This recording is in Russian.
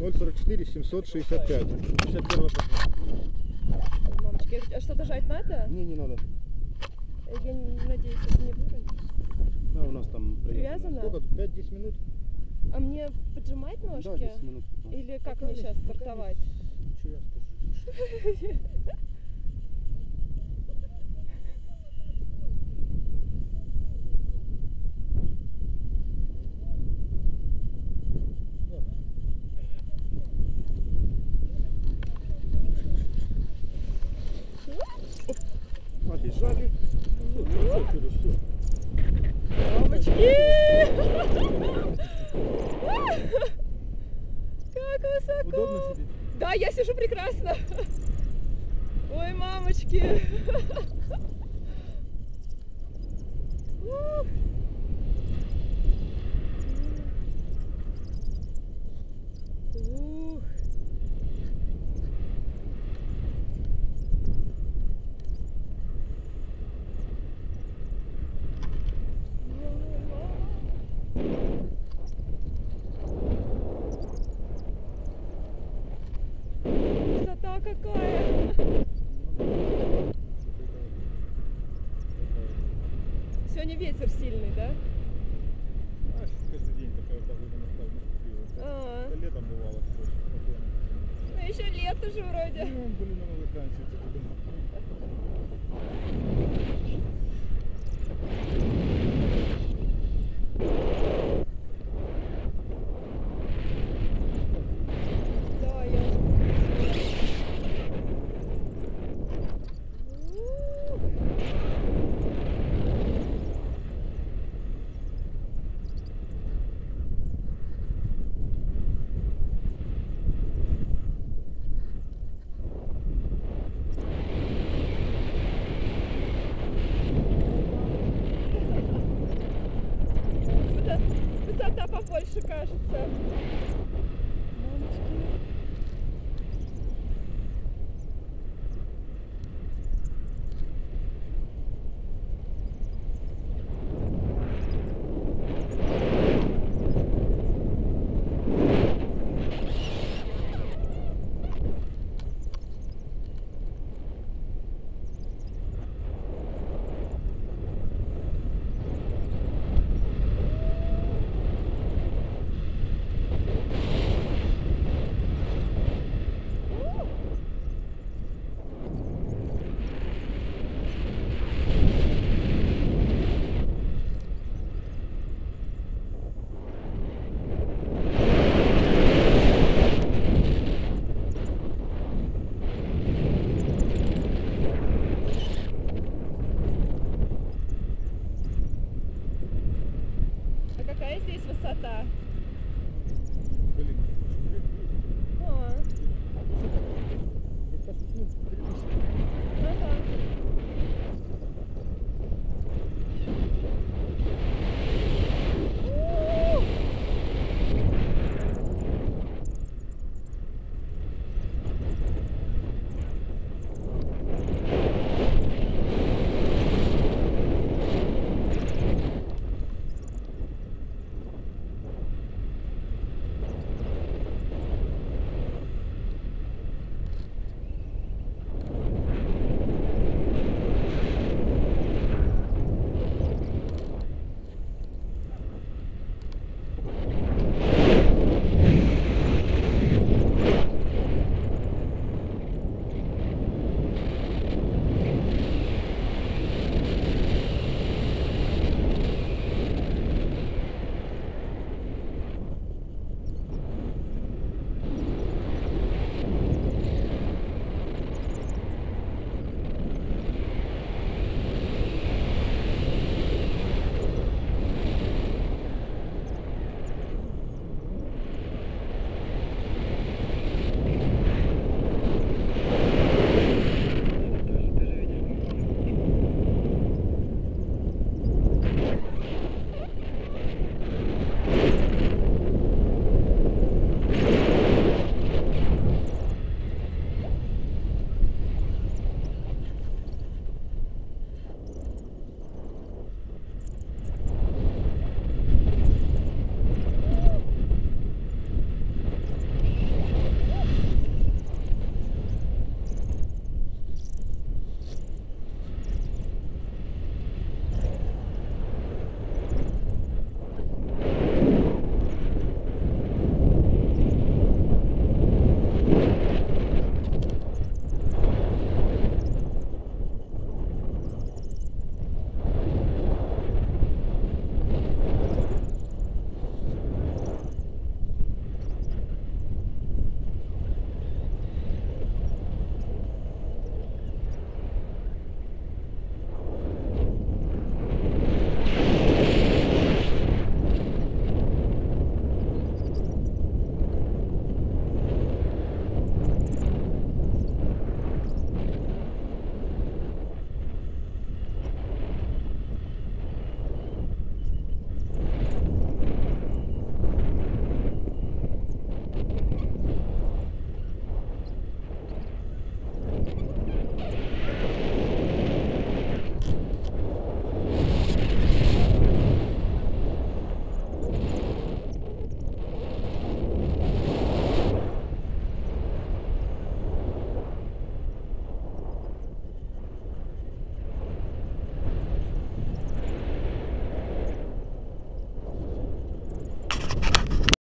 044 765. 51 попытка. Мамочки, а что-то жать надо? Не, не надо. Я надеюсь, это не выронит. Да, у нас там привязано. Сколько? 5-10 минут. А мне поджимать ножки? Да, 10 минут. Или как мне сейчас стартовать? Ничего, я скажу. Побежали. Мамочки! Как высоко! Удобно сидеть? Да, я сижу прекрасно. Ой, мамочки! Какая! Сегодня ветер сильный, да? А, каждый день такая погода настала. Это летом бывало. Ну еще лето же вроде. Ну, были на Волоколамске. Больше кажется.